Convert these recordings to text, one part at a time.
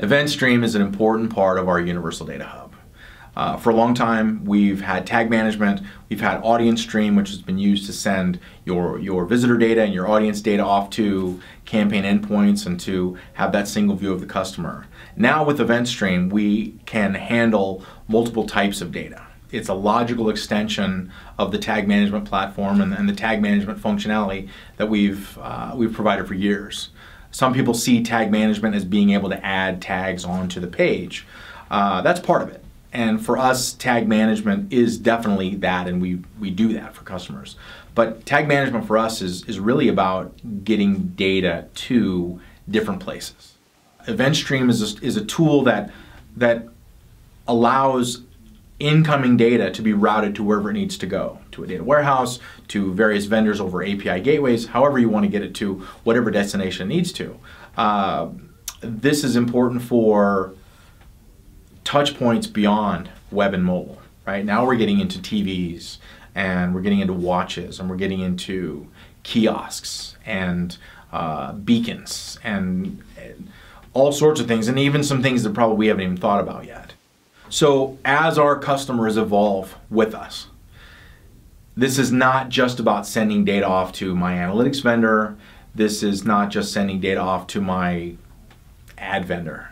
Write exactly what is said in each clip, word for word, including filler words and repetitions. EventStream is an important part of our Universal Data Hub. Uh, for a long time, we've had Tag Management, we've had Audience Stream, which has been used to send your, your visitor data and your audience data off to campaign endpoints and to have that single view of the customer. Now with EventStream, we can handle multiple types of data. It's a logical extension of the Tag Management platform and, and the Tag Management functionality that we've, uh, we've provided for years. Some people see Tag Management as being able to add tags onto the page. Uh, that's part of it. And for us, Tag Management is definitely that, and we, we do that for customers. But Tag Management for us is, is really about getting data to different places. EventStream is a, is a tool that, that allows incoming data to be routed to wherever it needs to go, to a data warehouse, to various vendors over A P I gateways, however you want to get it to whatever destination it needs to. Uh, this is important for touch points beyond web and mobile. Right now we're getting into T Vs, and we're getting into watches, and we're getting into kiosks and uh, beacons and, and all sorts of things, and even some things that probably we haven't even thought about yet. So as our customers evolve with us, this is not just about sending data off to my analytics vendor. This is not just sending data off to my ad vendor.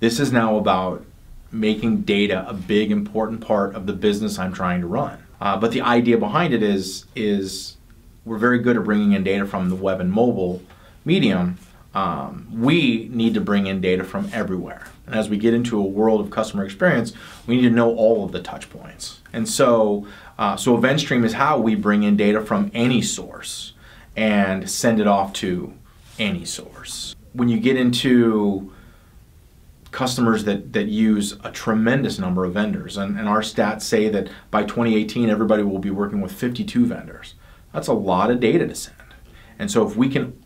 This is now about making data a big important part of the business I'm trying to run. Uh, but the idea behind it is, is we're very good at bringing in data from the web and mobile medium. Um, we need to bring in data from everywhere. And as we get into a world of customer experience, we need to know all of the touch points. And so, uh, so EventStream is how we bring in data from any source and send it off to any source. When you get into customers that, that use a tremendous number of vendors. And, and our stats say that by twenty eighteen, everybody will be working with fifty-two vendors. That's a lot of data to send. And so if we can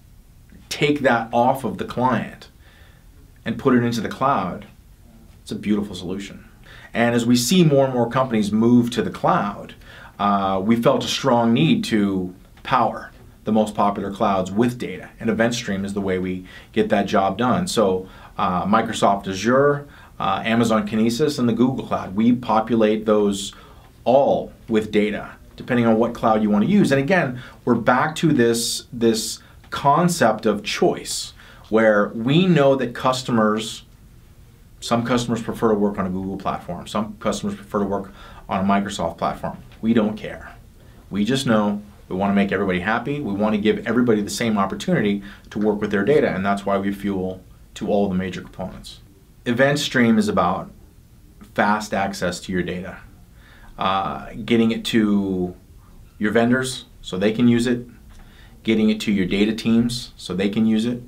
take that off of the client and put it into the cloud, it's a beautiful solution. And as we see more and more companies move to the cloud, uh, we felt a strong need to power the most popular clouds with data. And EventStream is the way we get that job done. So Uh, Microsoft Azure, uh, Amazon Kinesis, and the Google Cloud. We populate those all with data, depending on what cloud you want to use. And again, we're back to this, this concept of choice, where we know that customers, some customers prefer to work on a Google platform, some customers prefer to work on a Microsoft platform. We don't care. We just know we want to make everybody happy. We want to give everybody the same opportunity to work with their data, and that's why we fuel to all the major components. EventStream is about fast access to your data, uh, getting it to your vendors so they can use it, getting it to your data teams so they can use it,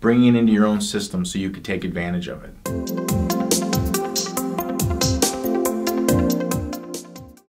bringing it into your own system so you can take advantage of it.